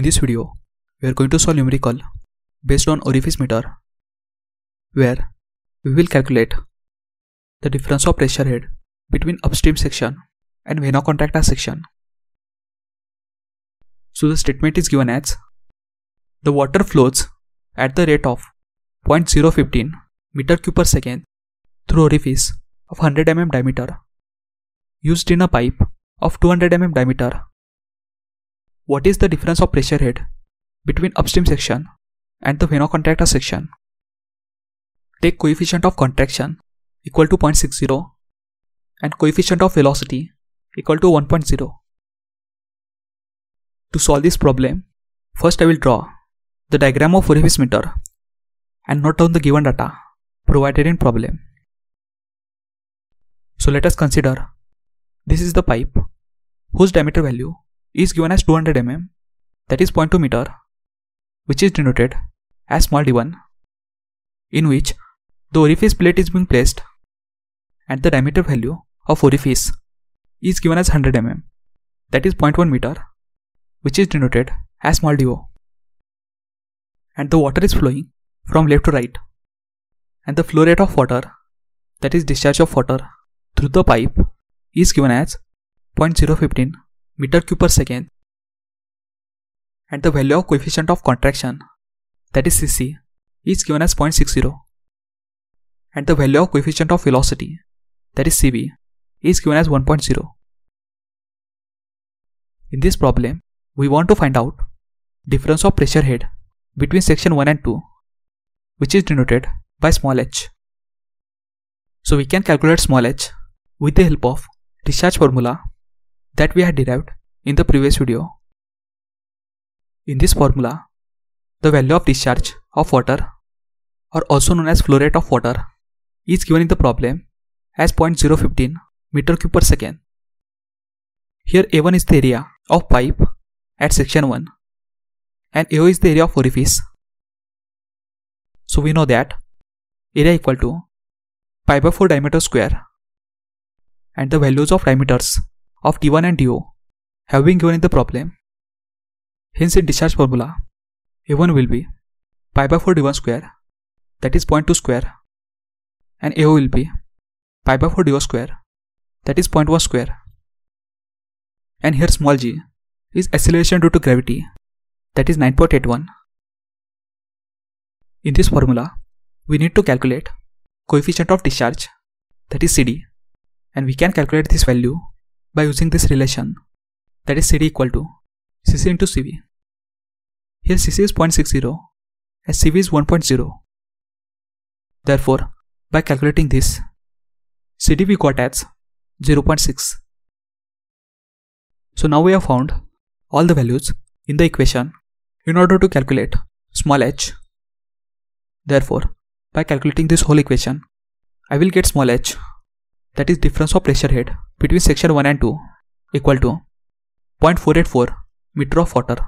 In this video, we are going to solve numerical based on orifice meter, where we will calculate the difference of pressure head between upstream section and vena contracta section. So the statement is given as the water flows at the rate of 0.015 m3 per second through orifice of 100 mm diameter used in a pipe of 200 mm diameter. What is the difference of pressure head between upstream section and the vena contracta section? Take coefficient of contraction equal to 0.60 and coefficient of velocity equal to 1.0. To solve this problem, first I will draw the diagram of orifice meter and note down the given data provided in problem. So let us consider this is the pipe whose diameter value is given as 200 mm, that is 0.2 meter, which is denoted as small d1, in which the orifice plate is being placed and the diameter value of orifice is given as 100 mm, that is 0.1 meter, which is denoted as small d0, and the water is flowing from left to right, and the flow rate of water, that is discharge of water through the pipe, is given as 0.015 m3 per second, and the value of coefficient of contraction, that is Cc, is given as 0.60, and the value of coefficient of velocity, that is Cv, is given as 1.0. In this problem, we want to find out difference of pressure head between section 1 and 2, which is denoted by small h. So we can calculate small h with the help of discharge formula that we had derived in the previous video. In this formula, the value of discharge of water, or also known as flow rate of water, is given in the problem as 0.015 m3 per second. Here A1 is the area of pipe at section 1 and AO is the area of orifice. So we know that area equal to pi by 4 diameter square, and the values of diameters of d1 and d0 have been given in the problem. Hence, in discharge formula, A1 will be pi by 4 d1 square, that is 0.2 square, and AO will be pi by 4 d0 square, that is 0.1 square. And here small g is acceleration due to gravity, that is 9.81. In this formula, we need to calculate coefficient of discharge, that is CD, and we can calculate this value by using this relation, that is CD equal to Cc into Cv. Here Cc is 0.60 and Cv is 1.0. Therefore, by calculating this, CD we got as 0.6. So now we have found all the values in the equation in order to calculate small h. Therefore, by calculating this whole equation, I will get small h, that is difference of pressure head between section 1 and 2, equal to 0.484 meter of water,